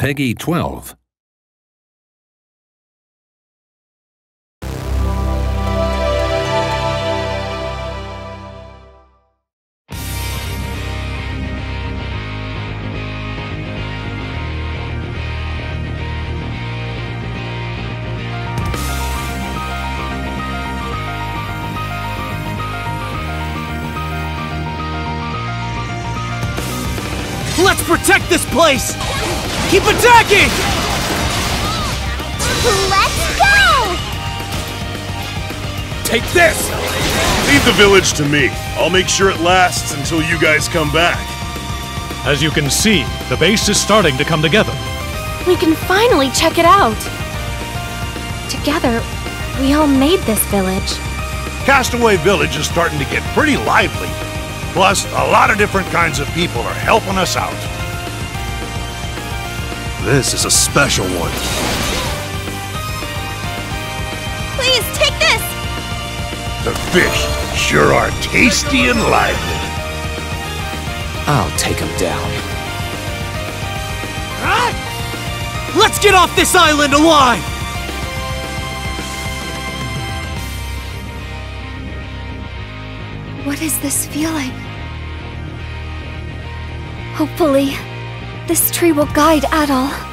Peggy 12. Let's protect this place! Keep attacking! Let's go! Take this! Leave the village to me. I'll make sure it lasts until you guys come back. As you can see, the base is starting to come together. We can finally check it out. Together, we all made this village. Castaway Village is starting to get pretty lively. Plus, a lot of different kinds of people are helping us out. This is a special one. Please, take this! The fish sure are tasty and lively. I'll take them down. Huh? Let's get off this island alive! What is this feeling? Hopefully, this tree will guide Adol.